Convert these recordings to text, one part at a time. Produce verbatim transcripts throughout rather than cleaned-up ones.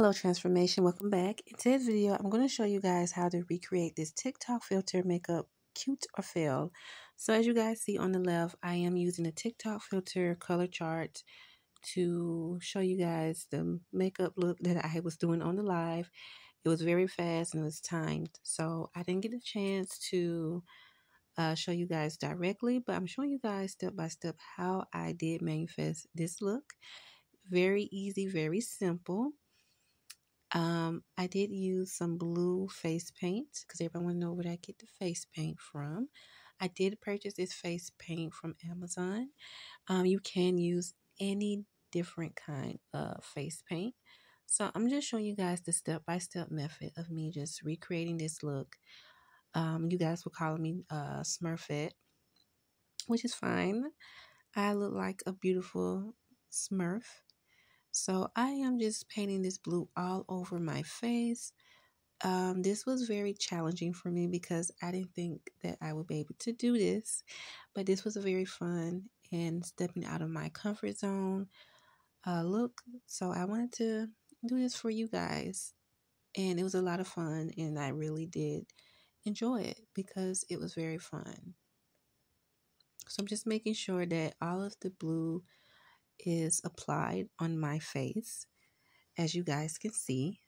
Hello transformation, welcome back. In today's video I'm going to show you guys how to recreate this TikTok filter makeup, cute or fail. So as you guys see on the left, I am using a TikTok filter color chart to show you guys the makeup look that I was doing on the live. It was very fast and it was timed, so I didn't get a chance to uh, show you guys directly, but I'm showing you guys step by step how I did manifest this look. Very easy, very simple. Um, I did use some blue face paint because everyone want to know where I get the face paint from. I did purchase this face paint from Amazon. Um, you can use any different kind of face paint. So I'm just showing you guys the step-by-step method of me just recreating this look. Um, you guys will call me uh, Smurfette, which is fine. I look like a beautiful Smurf. So I am just painting this blue all over my face. Um, this was very challenging for me because I didn't think that I would be able to do this, but this was a very fun and stepping out of my comfort zone uh, look. So I wanted to do this for you guys, and it was a lot of fun, and I really did enjoy it because it was very fun. So I'm just making sure that all of the blue is applied on my face, as you guys can see,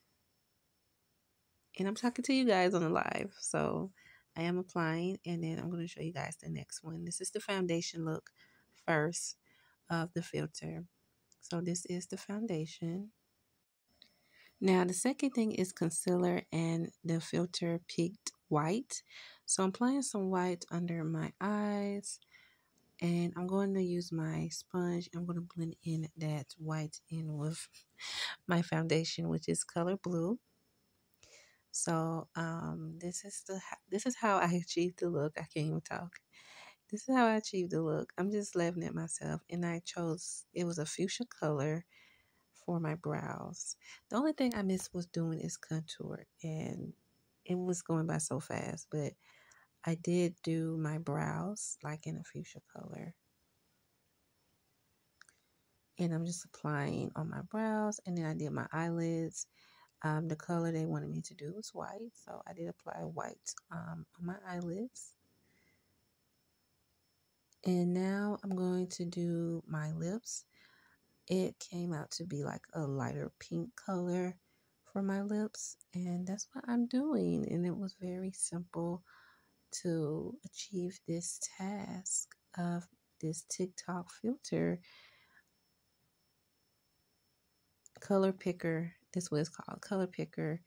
and I'm talking to you guys on the live, so I am applying, and then I'm going to show you guys the next one. This is the foundation look first of the filter. So this is the foundation. Now the second thing is concealer, and the filter picked white, so I'm applying some white under my eyes. And I'm going to use my sponge. I'm going to blend in that white in with my foundation, which is color blue. So um, this is the this is how I achieved the look. I can't even talk. This is how I achieved the look. I'm just laughing at myself. And I chose, it was a fuchsia color for my brows. The only thing I missed was doing is contour. And it was going by so fast, but I did do my brows like in a fuchsia color. And I'm just applying on my brows. And then I did my eyelids. Um, the color they wanted me to do was white. So I did apply white um, on my eyelids. And now I'm going to do my lips. It came out to be like a lighter pink color for my lips. And that's what I'm doing. And it was very simple to achieve this task of this TikTok filter color picker. This is what it's called, color picker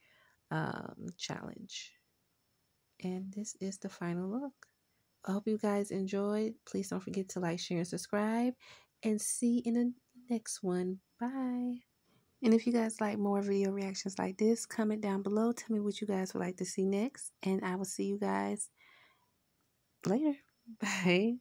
um, challenge. And this is the final look. I hope you guys enjoyed. Please don't forget to like, share, and subscribe, and see you in the next one. Bye. And if you guys like more video reactions like this, comment down below. Tell me what you guys would like to see next, and I will see you guys later. Bye.